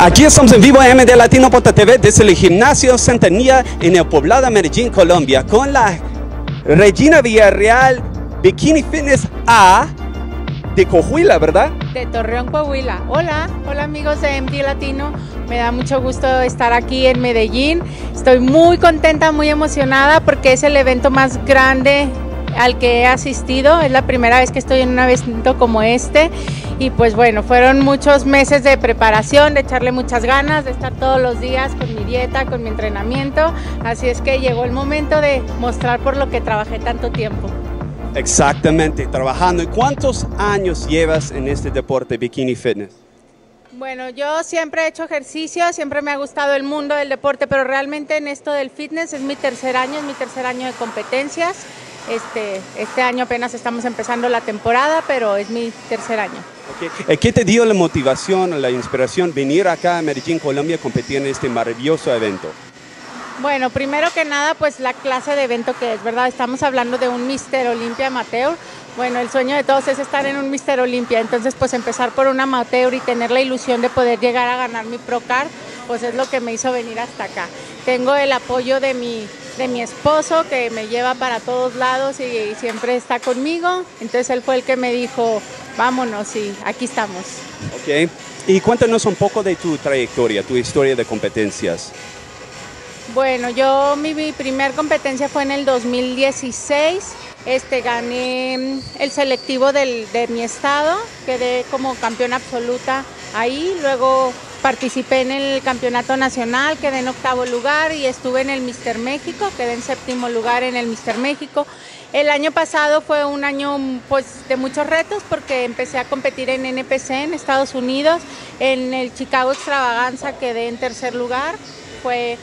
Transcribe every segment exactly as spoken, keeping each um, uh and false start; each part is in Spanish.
Aquí estamos en vivo en M D Latino T V desde el gimnasio Santanía en el poblado Medellín, Colombia, con la Regina Villarreal Bikini Fitness A de Coahuila, ¿verdad? De Torreón, Coahuila. Hola, hola amigos de M D Latino. Me da mucho gusto estar aquí en Medellín. Estoy muy contenta, muy emocionada porque es el evento más grande al que he asistido. Es la primera vez que estoy en un evento como este y pues bueno, fueron muchos meses de preparación, de echarle muchas ganas, de estar todos los días con mi dieta, con mi entrenamiento, así es que llegó el momento de mostrar por lo que trabajé tanto tiempo. Exactamente, trabajando. ¿Y cuántos años llevas en este deporte, Bikini Fitness? Bueno, yo siempre he hecho ejercicio, siempre me ha gustado el mundo del deporte, pero realmente en esto del fitness es mi tercer año, es mi tercer año de competencias. Este, este año apenas estamos empezando la temporada, pero es mi tercer año. Okay. ¿Qué te dio la motivación, la inspiración, venir acá a Medellín, Colombia, a competir en este maravilloso evento? Bueno, primero que nada, pues la clase de evento que es, ¿verdad? Estamos hablando de un míster Olympia Amateur. Bueno, el sueño de todos es estar en un míster Olympia, entonces pues empezar por un amateur y tener la ilusión de poder llegar a ganar mi Pro Card, pues es lo que me hizo venir hasta acá. Tengo el apoyo de mi... de mi esposo, que me lleva para todos lados y, y siempre está conmigo, entonces él fue el que me dijo vámonos y aquí estamos. Ok, y cuéntanos un poco de tu trayectoria, tu historia de competencias. Bueno, yo mi, mi primer competencia fue en el dos mil dieciséis, este, gané el selectivo del, de mi estado, quedé como campeona absoluta ahí, luego participé en el campeonato nacional, quedé en octavo lugar y estuve en el míster México, quedé en séptimo lugar en el míster México. El año pasado fue un año pues, de muchos retos porque empecé a competir en N P C en Estados Unidos, en el Chicago Extravaganza quedé en tercer lugar, fue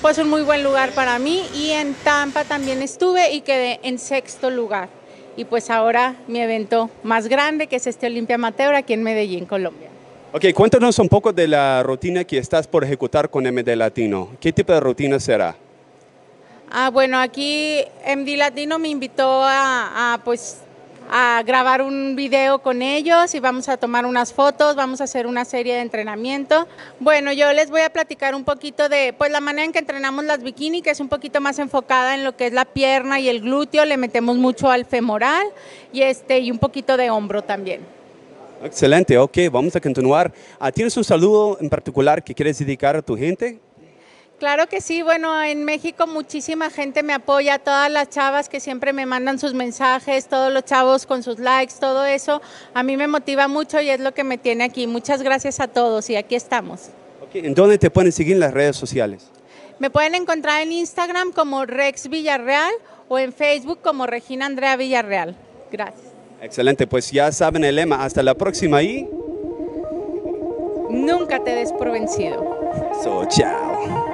pues, un muy buen lugar para mí, y en Tampa también estuve y quedé en sexto lugar. Y pues ahora mi evento más grande, que es este Olimpia Amateur aquí en Medellín, Colombia. Ok, cuéntanos un poco de la rutina que estás por ejecutar con M D Latino. ¿Qué tipo de rutina será? Ah, bueno, aquí M D Latino me invitó a, a, pues, a grabar un video con ellos y vamos a tomar unas fotos, vamos a hacer una serie de entrenamiento. Bueno, yo les voy a platicar un poquito de pues, la manera en que entrenamos las bikini, que es un poquito más enfocada en lo que es la pierna y el glúteo, le metemos mucho al femoral y, este, y un poquito de hombro también. Excelente, ok, vamos a continuar. ¿Tienes un saludo en particular que quieres dedicar a tu gente? Claro que sí, bueno, en México muchísima gente me apoya, todas las chavas que siempre me mandan sus mensajes, todos los chavos con sus likes, todo eso, a mí me motiva mucho y es lo que me tiene aquí. Muchas gracias a todos y aquí estamos. Okay, ¿en dónde te pueden seguir en las redes sociales? Me pueden encontrar en Instagram como Rex Villarreal o en Facebook como Regina Andrea Villarreal. Gracias. Excelente, pues ya saben el lema, hasta la próxima y... nunca te des por vencido. So, chao.